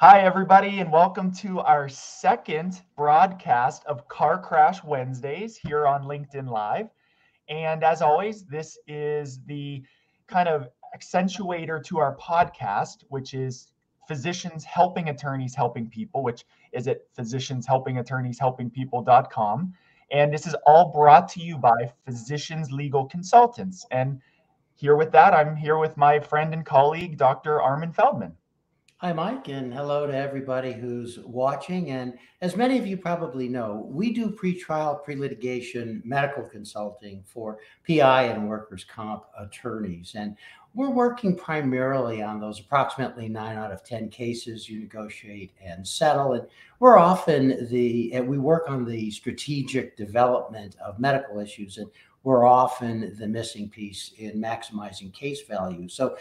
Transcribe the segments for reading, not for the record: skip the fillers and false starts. Hi, everybody, and welcome to our second broadcast of Car Crash Wednesdays here on LinkedIn Live. And as always, this is the kind of accentuator to our podcast, which is Physicians Helping Attorneys Helping People, which is at physicianshelpingattorneyshelpingpeople.com. And this is all brought to you by Physicians Legal Consultants. And here with that, I'm here with my friend and colleague, Dr. Armin Feldman. Hi, Mike, and hello to everybody who's watching. And as many of you probably know, we do pretrial, pre-litigation medical consulting for PI and workers' comp attorneys. And we're working primarily on those approximately 9 out of 10 cases you negotiate and settle. And we're often we work on the strategic development of medical issues, and we're often the missing piece in maximizing case value. So,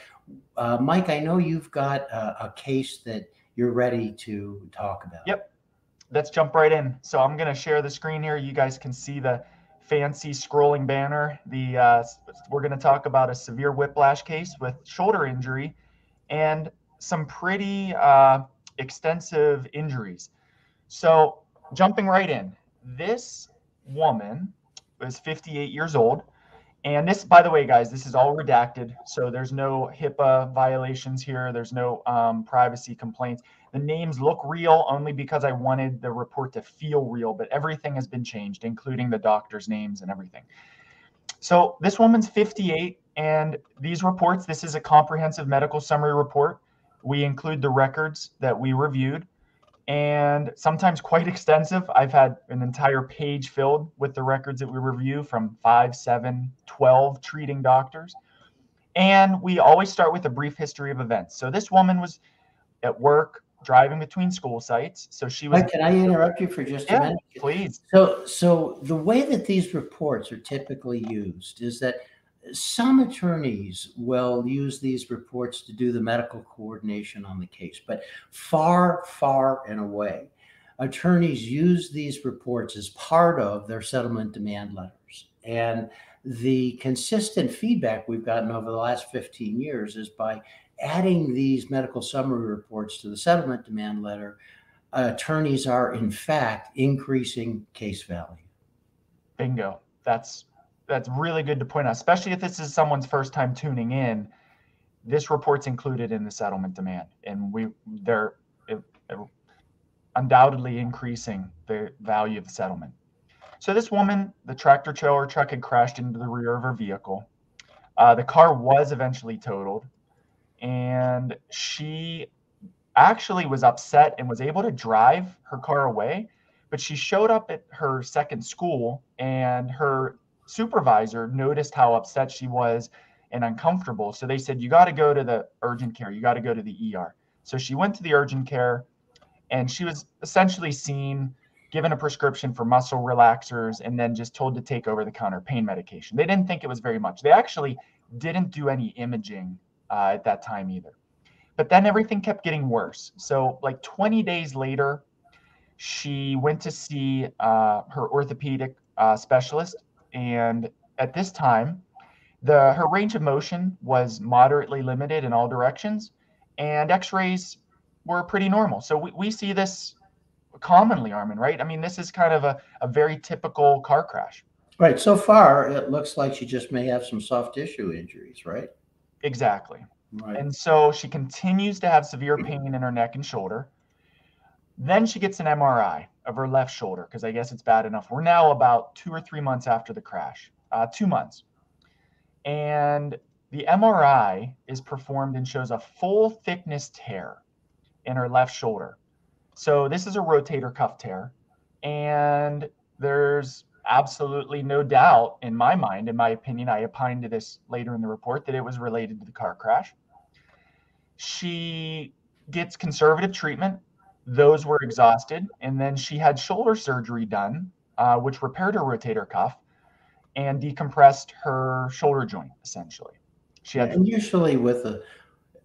Mike, I know you've got a case that you're ready to talk about. Yep. Let's jump right in. So I'm going to share the screen here. You guys can see the fancy scrolling banner. We're going to talk about a severe whiplash case with shoulder injury and some pretty extensive injuries. So jumping right in, this woman is 58 years old. And this, by the way, guys, this is all redacted. So there's no HIPAA violations here. There's no privacy complaints. The names look real only because I wanted the report to feel real, but everything has been changed, including the doctor's names and everything. So this woman's 58, and these reports, this is a comprehensive medical summary report. We include the records that we reviewed, and sometimes quite extensive. I've had an entire page filled with the records that we review from 5, 7, 12 treating doctors. And we always start with a brief history of events. So this woman was at work driving between school sites. So she was— Can I interrupt you for just a minute? Please. So the way that these reports are typically used is that some attorneys will use these reports to do the medical coordination on the case, but far, far and away, attorneys use these reports as part of their settlement demand letters. And the consistent feedback we've gotten over the last 15 years is by adding these medical summary reports to the settlement demand letter, attorneys are in fact increasing case value. Bingo. That's really good to point out, especially if this is someone's first time tuning in. This report's included in the settlement demand, and they're undoubtedly increasing the value of the settlement. So this woman, the tractor-trailer truck had crashed into the rear of her vehicle. The car was eventually totaled, and she actually was upset and was able to drive her car away, but she showed up at her second school, and her supervisor noticed how upset she was and uncomfortable. So they said, you got to go to the urgent care. You got to go to the ER. So she went to the urgent care, and she was essentially seen, given a prescription for muscle relaxers, and then just told to take over-the-counter pain medication. They didn't think it was very much. They actually didn't do any imaging at that time either. But then everything kept getting worse. So like 20 days later, she went to see her orthopedic specialist. And at this time, her range of motion was moderately limited in all directions, and x-rays were pretty normal. So we see this commonly, Armin, right? I mean, this is kind of a very typical car crash. Right. So far, it looks like she just may have some soft tissue injuries, right? Exactly. Right. And so she continues to have severe pain in her neck and shoulder. Then she gets an MRI of her left shoulder, because I guess it's bad enough. We're now about 2 or 3 months after the crash, 2 months. And the MRI is performed and shows a full thickness tear in her left shoulder. So this is a rotator cuff tear. And there's absolutely no doubt in my mind, in my opinion, I opined to this later in the report, that it was related to the car crash. She gets conservative treatment. Those were exhausted, and then she had shoulder surgery done, which repaired her rotator cuff and decompressed her shoulder joint, essentially. And usually with a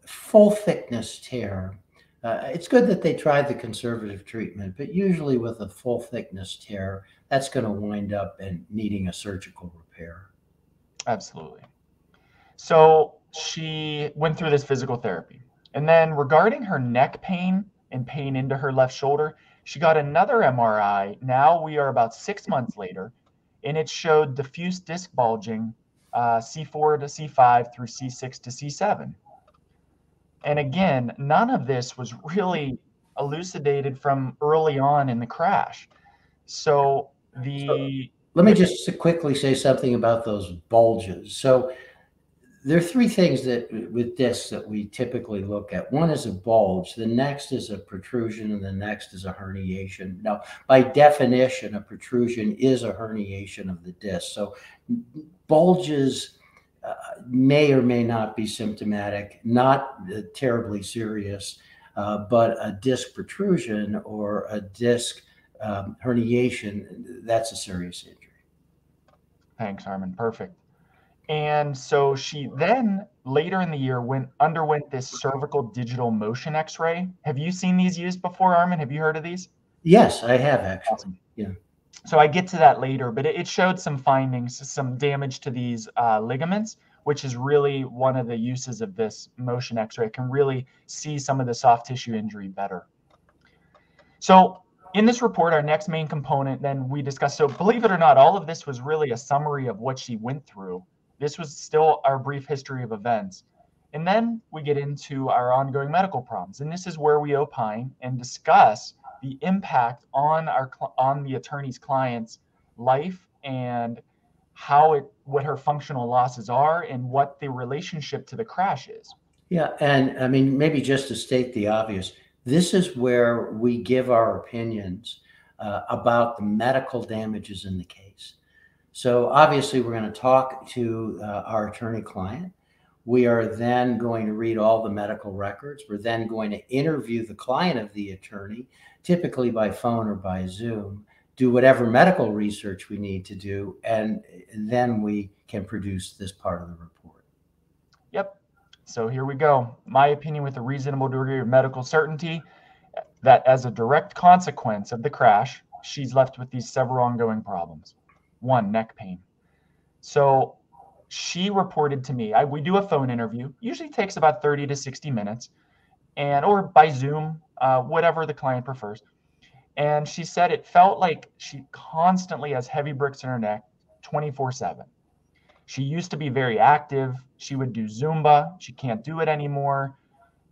full thickness tear, it's good that they tried the conservative treatment, but usually with a full thickness tear, that's going to wind up and needing a surgical repair. Absolutely. So she went through this physical therapy. And then regarding her neck pain and pain into her left shoulder. She got another MRI. Now we are about 6 months later, and it showed diffuse disc bulging, C4 to C5 through C6 to C7. And again, none of this was really elucidated from early on in the crash. So let me just quickly say something about those bulges. So there are three things that with discs that we typically look at. One is a bulge, the next is a protrusion, and the next is a herniation. Now, by definition, a protrusion is a herniation of the disc. So bulges may or may not be symptomatic, not terribly serious, but a disc protrusion or a disc herniation, that's a serious injury. Thanks, Armin. Perfect. And so she then later in the year underwent this cervical digital motion X-ray. Have you seen these used before, Armin? Have you heard of these? Yes, I have actually. Awesome. Yeah. So I get to that later, but it showed some findings, some damage to these ligaments, which is really one of the uses of this motion X-ray. It can really see some of the soft tissue injury better. So in this report, our next main component, then we discussed, so believe it or not, all of this was really a summary of what she went through. This was still our brief history of events. And then we get into our ongoing medical problems. And this is where we opine and discuss the impact on the attorney's client's life and how what her functional losses are and what the relationship to the crash is. Yeah, and I mean, maybe just to state the obvious, this is where we give our opinions about the medical damages in the case. So obviously we're going to talk to our attorney client. We are then going to read all the medical records. We're then going to interview the client of the attorney, typically by phone or by Zoom, do whatever medical research we need to do, and then we can produce this part of the report. Yep. So here we go. My opinion with a reasonable degree of medical certainty that as a direct consequence of the crash, she's left with these several ongoing problems. One, neck pain. So she reported to me, we do a phone interview, usually takes about 30 to 60 minutes, and or by Zoom, whatever the client prefers. And she said it felt like she constantly has heavy bricks in her neck 24/7. She used to be very active. She would do Zumba. She can't do it anymore.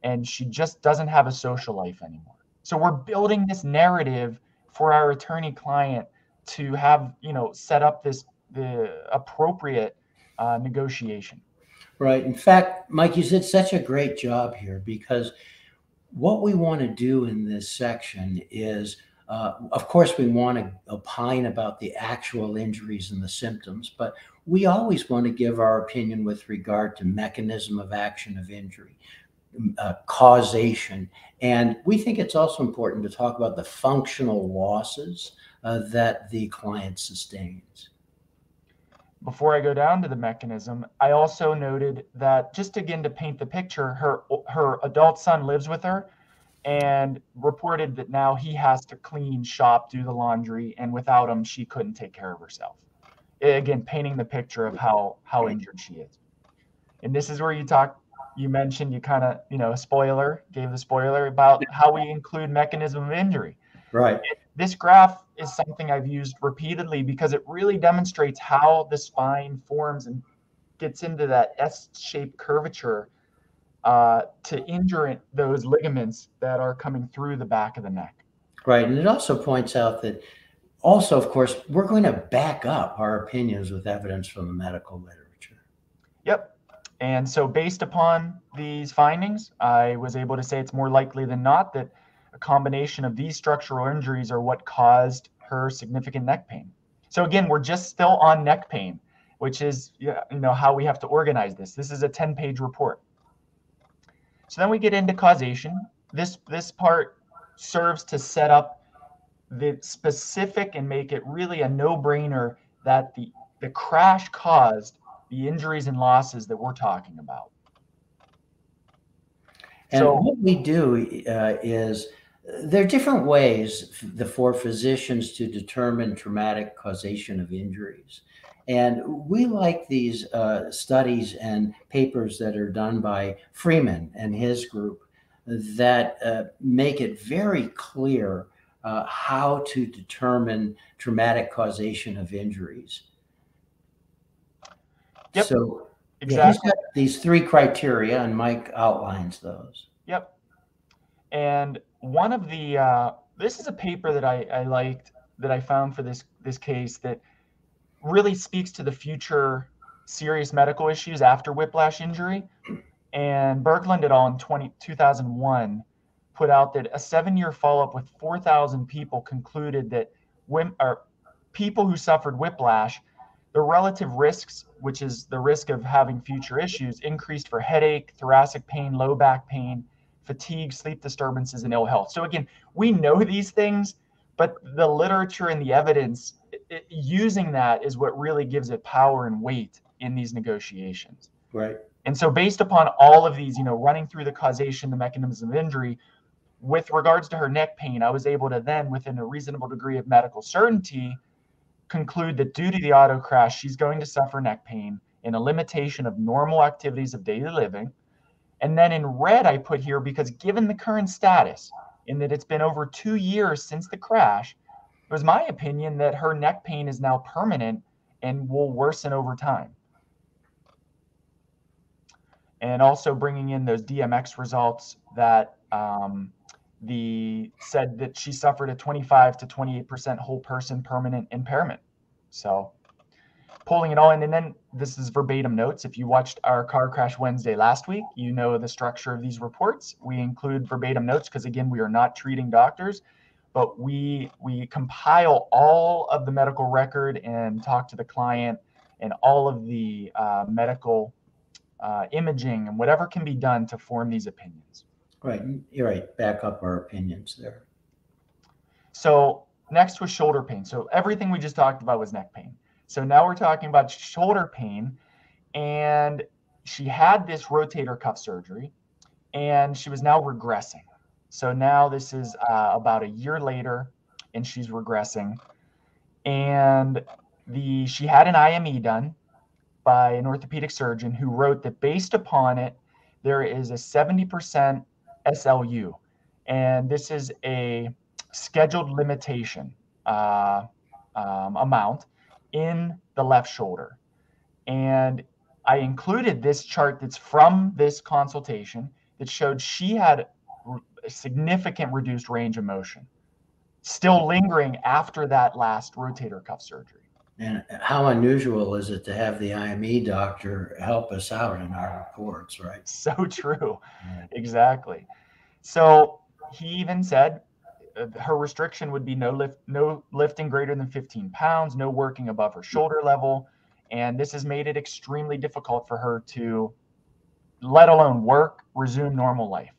And she just doesn't have a social life anymore. So we're building this narrative for our attorney client to have, you know, set up the appropriate negotiation. Right. In fact, Mike, you did such a great job here, because what we want to do in this section is, of course, we want to opine about the actual injuries and the symptoms, but we always want to give our opinion with regard to mechanism of action of injury, causation. And we think it's also important to talk about the functional losses that the client sustains. Before I go down to the mechanism, I also noted that, just again to paint the picture, her adult son lives with her and reported that now he has to clean, shop, do the laundry, and without him, she couldn't take care of herself. Again, painting the picture of how injured she is. And this is where you mentioned, you kind of, you know, gave the spoiler about how we include mechanism of injury. Right. This graph is something I've used repeatedly because it really demonstrates how the spine forms and gets into that S-shaped curvature to injure those ligaments that are coming through the back of the neck. Right. And it also points out that also, of course, we're going to back up our opinions with evidence from the medical literature. Yep. And so based upon these findings, I was able to say it's more likely than not that a combination of these structural injuries are what caused her significant neck pain. So again, we're just still on neck pain, which is, you know, how we have to organize this. This is a 10-page report. So then we get into causation. This part serves to set up the specific and make it really a no-brainer that the crash caused the injuries and losses that we're talking about. And so, what we do is, there are different ways for physicians to determine traumatic causation of injuries. And we like these studies and papers that are done by Freeman and his group that make it very clear how to determine traumatic causation of injuries. Yep. So exactly. These three criteria, and Mike outlines those. Yep. And one of the, this is a paper that I liked, that I found for this case, that really speaks to the future serious medical issues after whiplash injury. And Berglund et al. In 2001 put out that a 7-year follow-up with 4,000 people concluded that people who suffered whiplash, the relative risks, which is the risk of having future issues, increased for headache, thoracic pain, low back pain, fatigue, sleep disturbances, and ill health. So again, we know these things, but the literature and the evidence using that is what really gives it power and weight in these negotiations. Right. And so based upon all of these, you know, running through the causation, the mechanism of injury, with regards to her neck pain, I was able to then, within a reasonable degree of medical certainty, conclude that due to the auto crash, she's going to suffer neck pain and a limitation of normal activities of daily living. And then in red, I put here, because given the current status in that it's been over 2 years since the crash, it was my opinion that her neck pain is now permanent and will worsen over time. And also bringing in those DMX results that said that she suffered a 25 to 28% whole person permanent impairment. So pulling it all in, and then this is verbatim notes. If you watched our Car Crash Wednesday last week, you know the structure of these reports. We include verbatim notes because, again, we are not treating doctors, but we compile all of the medical record and talk to the client and all of the medical imaging and whatever can be done to form these opinions. Right. You're right. Back up our opinions there. So next was shoulder pain. So everything we just talked about was neck pain. So now we're talking about shoulder pain, and she had this rotator cuff surgery and she was now regressing. So now this is about a year later and she's regressing, and she had an IME done by an orthopedic surgeon who wrote that based upon it, there is a 70% SLU. And this is a scheduled limitation amount in the left shoulder. And I included this chart that's from this consultation that showed she had a significant reduced range of motion, still lingering after that last rotator cuff surgery. And how unusual is it to have the IME doctor help us out in our reports, right? So true. Yeah. Exactly. So he even said her restriction would be no lifting greater than 15 pounds, no working above her shoulder level. And this has made it extremely difficult for her to, let alone work, resume normal life.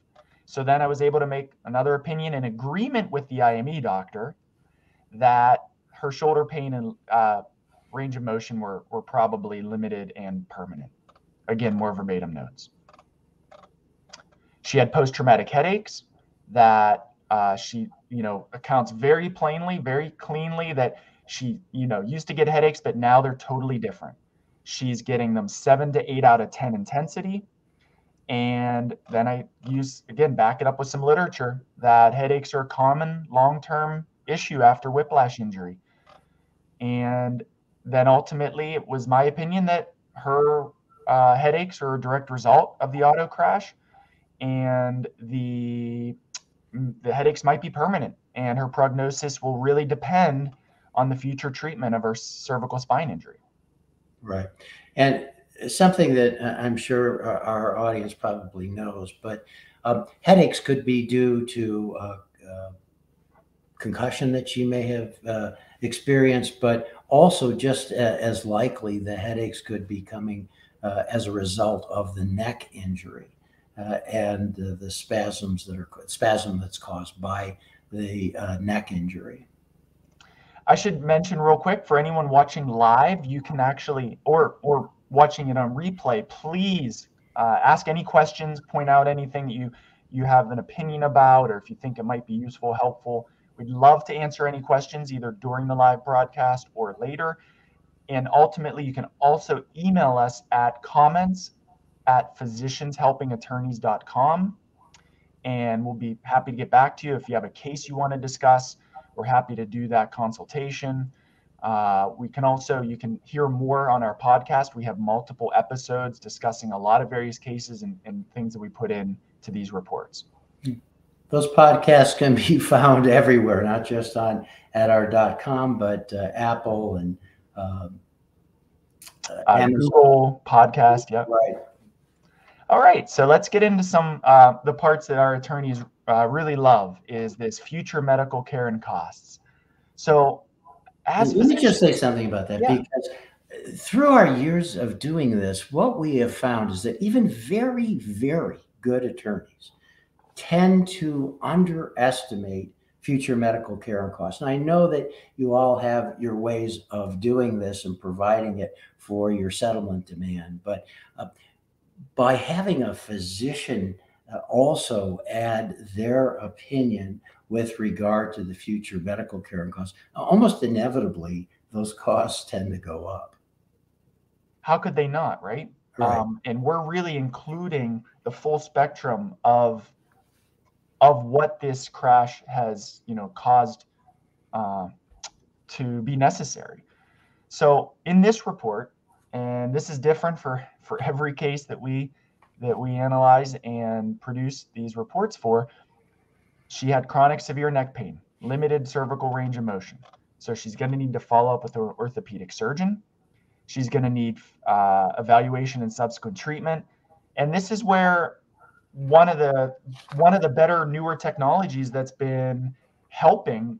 So then I was able to make another opinion in agreement with the IME doctor that her shoulder pain and range of motion were probably limited and permanent. Again, more verbatim notes. She had post-traumatic headaches that she, you know, accounts very plainly, very cleanly that she, you know, used to get headaches, but now they're totally different. She's getting them 7 to 8 out of 10 intensity. And then I use, again, back it up with some literature that headaches are a common long-term issue after whiplash injury. And then ultimately, it was my opinion that her headaches are a direct result of the auto crash, and the headaches might be permanent, and her prognosis will really depend on the future treatment of her cervical spine injury. Right. And something that I'm sure our audience probably knows, but headaches could be due to concussion that she may have experienced, but also just as likely the headaches could be coming as a result of the neck injury and the spasm that's caused by the neck injury. I should mention real quick for anyone watching live, you can actually, or watching it on replay, please ask any questions, point out anything that you have an opinion about, or if you think it might be useful, helpful. We'd love to answer any questions either during the live broadcast or later. And ultimately, you can also email us at comments@physicianshelpingattorneys.com. and we'll be happy to get back to you. If you have a case you want to discuss, we're happy to do that consultation. We can also, you can hear more on our podcast. We have multiple episodes discussing a lot of various cases and things that we put in to these reports. Those podcasts can be found everywhere, not just on adr.com, but Apple and Google Podcast. Yep. Right. All right. So let's get into some the parts that our attorneys really love is this future medical care and costs. So as let me just say something about that, yeah, because through our years of doing this, what we have found is that even very, very good attorneys tend to underestimate future medical care and costs. And I know that you all have your ways of doing this and providing it for your settlement demand, but by having a physician also add their opinion with regard to the future medical care and costs, almost inevitably, those costs tend to go up. How could they not, right? Right. And we're really including the full spectrum of what this crash has, you know, caused to be necessary. So in this report, and this is different for every case that we analyze and produce these reports for, she had chronic severe neck pain, limited cervical range of motion. So she's going to need to follow up with an orthopedic surgeon. She's going to need evaluation and subsequent treatment. And this is where one of the better newer technologies that's been helping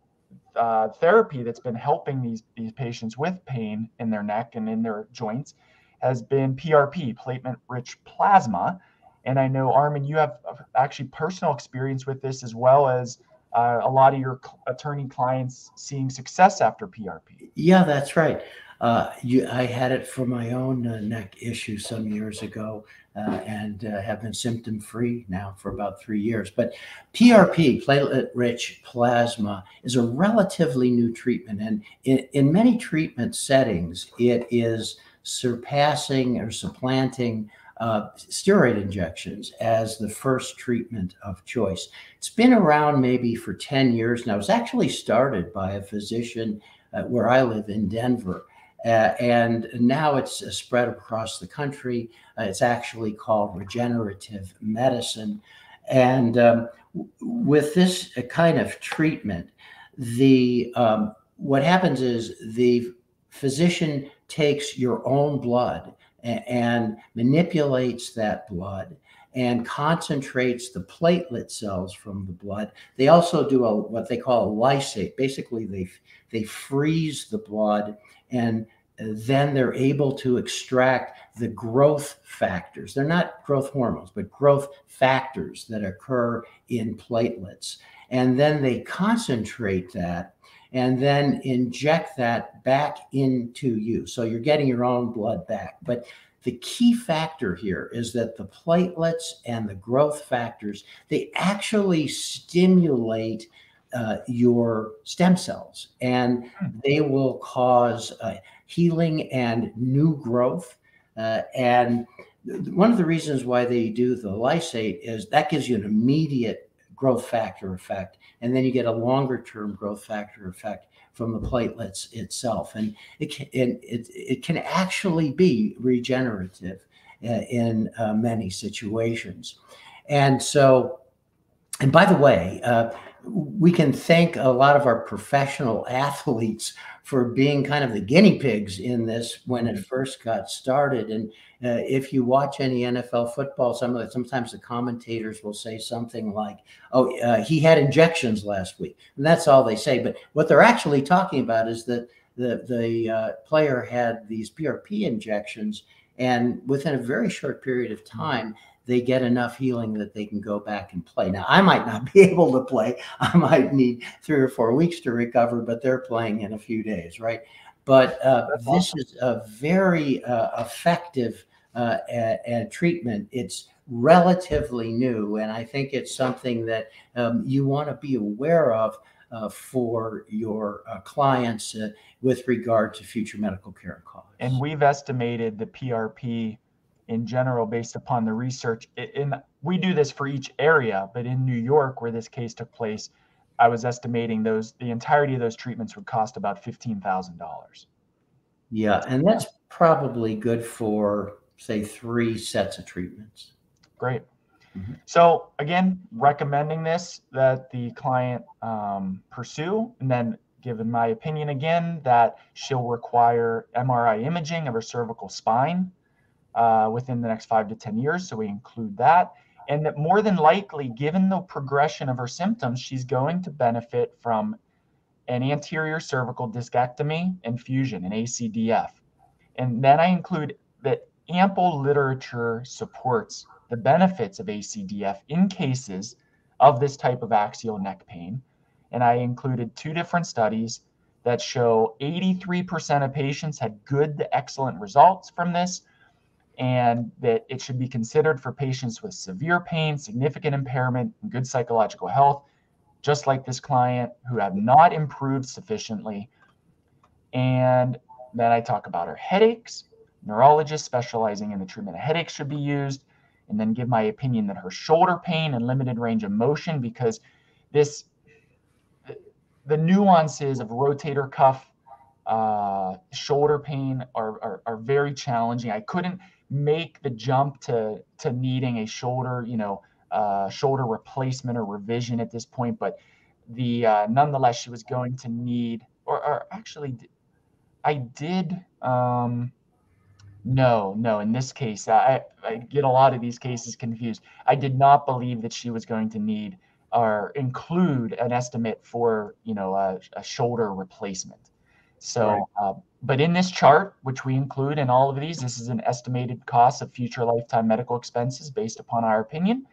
therapy that's been helping these patients with pain in their neck and in their joints has been PRP, platelet-rich plasma. And I know, Armin, you have actually personal experience with this, as well as a lot of your attorney clients seeing success after PRP. Yeah, that's right. I had it for my own neck issue some years ago and have been symptom-free now for about 3 years. But PRP, platelet-rich plasma, is a relatively new treatment. And in many treatment settings, it is surpassing or supplanting steroid injections as the first treatment of choice. It's been around maybe for 10 years now. It was actually started by a physician where I live in Denver. And now it's spread across the country. It's actually called regenerative medicine. And with this kind of treatment, what happens is the physician takes your own blood and manipulates that blood and concentrates the platelet cells from the blood. They also do what they call a lysate. Basically, they freeze the blood, and then they're able to extract the growth factors. They're not growth hormones, but growth factors that occur in platelets. And then they concentrate that and then inject that back into you. So you're getting your own blood back. But the key factor here is that the platelets and the growth factors, they actually stimulate your stem cells, and they will cause healing and new growth. And one of the reasons why they do the lysate is that gives you an immediate growth factor effect, and then you get a longer-term growth factor effect from the platelets itself. And it can actually be regenerative in many situations. And so, and by the way, we can thank a lot of our professional athletes for being kind of the guinea pigs in this when it first got started. And if you watch any NFL football, sometimes the commentators will say something like, oh, he had injections last week. And that's all they say. But what they're actually talking about is that the player had these PRP injections, and within a very short period of time, they get enough healing that they can go back and play. Now, I might not be able to play. I might need 3 or 4 weeks to recover, but they're playing in a few days, right? But this is a very effective treatment. It's relatively new, and I think it's something that you want to be aware of for your clients with regard to future medical care costs. And we've estimated the PRP in general based upon the research. And we do this for each area, but in New York, where this case took place, I was estimating the entirety of those treatments would cost about $15,000. Yeah, and that's probably good for, say, 3 sets of treatments. Great. Mm-hmm. So again, recommending this that the client pursue, and then given my opinion again, that she'll require MRI imaging of her cervical spine within the next 5 to 10 years. So we include that. And that more than likely, given the progression of her symptoms, she's going to benefit from an anterior cervical discectomy and fusion, an ACDF. And then I include that ample literature supports the benefits of ACDF in cases of this type of axial neck pain. And I included 2 different studies that show 83% of patients had good to excellent results from this, and that it should be considered for patients with severe pain, significant impairment, and good psychological health, just like this client, who have not improved sufficiently. And then I talk about her headaches. Neurologists specializing in the treatment of headaches should be used, and then give my opinion that her shoulder pain and limited range of motion, because this, the nuances of rotator cuff shoulder pain are very challenging. I couldn't make the jump to needing a shoulder, shoulder replacement or revision at this point, but the nonetheless, she was going to need, or actually I did, no, in this case, I get a lot of these cases confused. I did not believe that she was going to need or include an estimate for, a shoulder replacement. So, right. But in this chart, which we include in all of these, this is an estimated cost of future lifetime medical expenses based upon our opinion.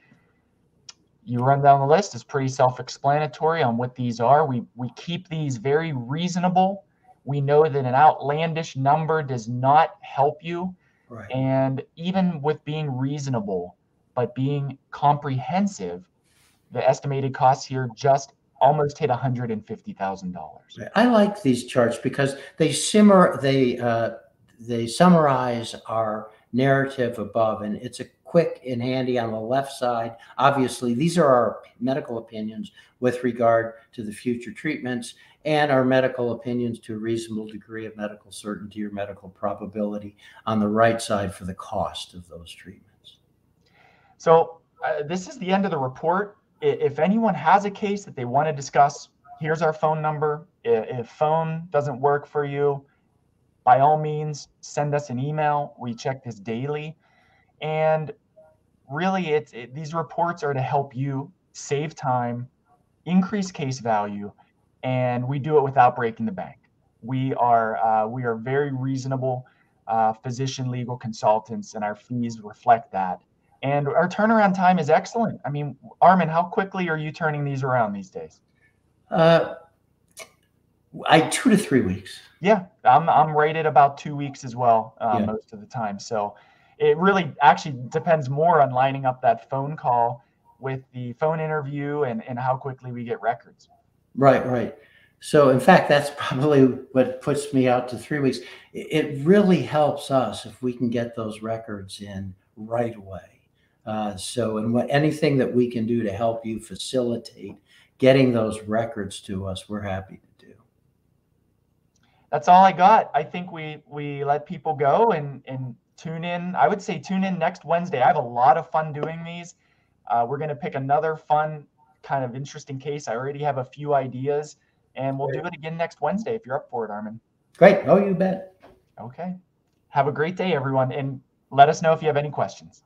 You run down the list, it's pretty self-explanatory on what these are. We keep these very reasonable. We know that an outlandish number does not help you. Right. And even with being reasonable, but being comprehensive, the estimated costs here just almost hit $150,000. I like these charts because they summarize our narrative above, and it's a quick and handy on the left side. Obviously, these are our medical opinions with regard to the future treatments, and our medical opinions to a reasonable degree of medical certainty or medical probability on the right side for the cost of those treatments. So this is the end of the report. If anyone has a case that they want to discuss, here's our phone number. If phone doesn't work for you, by all means, send us an email. We check this daily. And really, these reports are to help you save time, increase case value, and we do it without breaking the bank. We are very reasonable physician legal consultants, and our fees reflect that. And our turnaround time is excellent. I mean, Armin, how quickly are you turning these around these days? 2 to 3 weeks. Yeah, I'm right at about 2 weeks as well, most of the time. So it really actually depends more on lining up that phone call with the phone interview and how quickly we get records. Right, right. So in fact, that's probably what puts me out to 3 weeks. It really helps us if we can get those records in right away. Anything that we can do to help you facilitate getting those records to us, we're happy to do. That's all I got. I think we let people go and tune in. I would say tune in next Wednesday. I have a lot of fun doing these. We're going to pick another fun kind of interesting case. I already have a few ideas, and we'll do it again next Wednesday if you're up for it, Armin. Great. Oh, you bet. Okay. Have a great day, everyone. And let us know if you have any questions.